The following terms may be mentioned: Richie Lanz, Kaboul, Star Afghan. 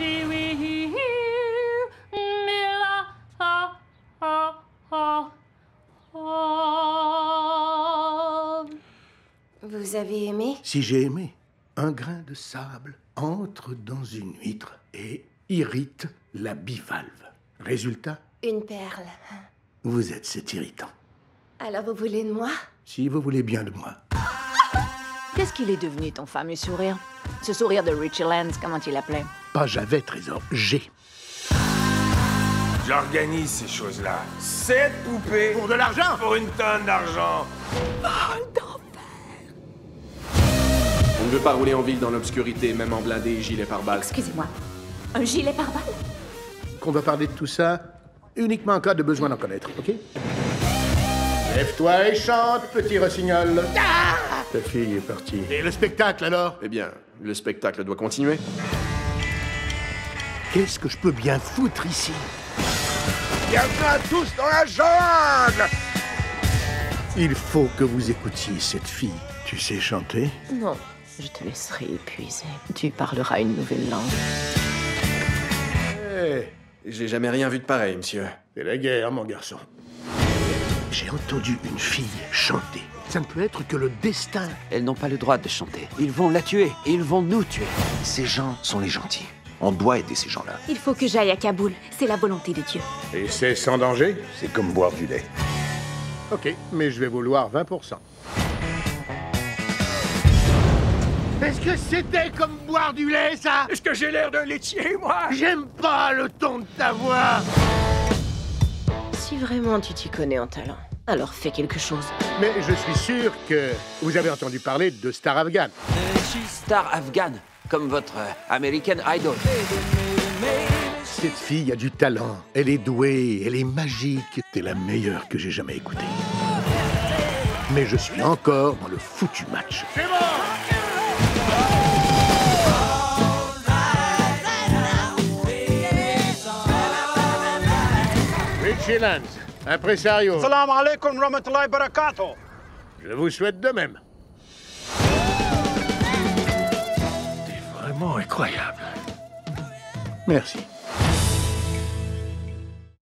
Richie, we hear Mila, ha, ha, ha, ha. Vous avez aimé? Si j'ai aimé, un grain de sable entre dans une huître et irrite la bivalve. Résultat? Une perle. Vous êtes cet irritant. Alors vous voulez de moi? Si vous voulez bien de moi. Qu'est-ce qu'il est devenu, ton fameux sourire? Ce sourire de Richie Lanz, comment il l'appelait? Pas j'avais, trésor, j'ai. J'organise ces choses-là. 7 poupées. Pour de l'argent? Pour une tonne d'argent. Vol d'enfer! On ne veut pas rouler en ville dans l'obscurité, même en blindé, gilet pare-balles. Excusez-moi, un gilet pare-balles? Qu'on va parler de tout ça uniquement en cas de besoin d'en connaître, ok? Lève-toi et chante, petit rossignol. Ah! Ta fille est partie. Et le spectacle, alors? Eh bien, le spectacle doit continuer. Qu'est-ce que je peux bien foutre ici? Bienvenue à tous dans la jungle! Il faut que vous écoutiez cette fille. Tu sais chanter? Non, je te laisserai épuiser. Tu parleras une nouvelle langue. Hey. J'ai jamais rien vu de pareil, monsieur. C'est la guerre, mon garçon. J'ai entendu une fille chanter. Ça ne peut être que le destin. Elles n'ont pas le droit de chanter. Ils vont la tuer. Et ils vont nous tuer. Ces gens sont les gentils. On doit aider ces gens-là. Il faut que j'aille à Kaboul. C'est la volonté de Dieu. Et c'est sans danger? C'est comme boire du lait. Ok, mais je vais vouloir 20%. Est-ce que c'était comme boire du lait, ça? Est-ce que j'ai l'air d'un laitier, moi? J'aime pas le ton de ta voix. Si vraiment tu t'y connais en talent, alors fais quelque chose. Mais je suis sûr que vous avez entendu parler de Star Afghan. Star Afghan, comme votre American Idol. Cette fille a du talent, elle est douée, elle est magique. T'es la meilleure que j'ai jamais écoutée. Mais je suis encore dans le foutu match. C'est bon! Richie Lanz, impresario. Salam alaikum rahmatullahi barakatuh. Je vous souhaite de même. T'es vraiment incroyable. Merci.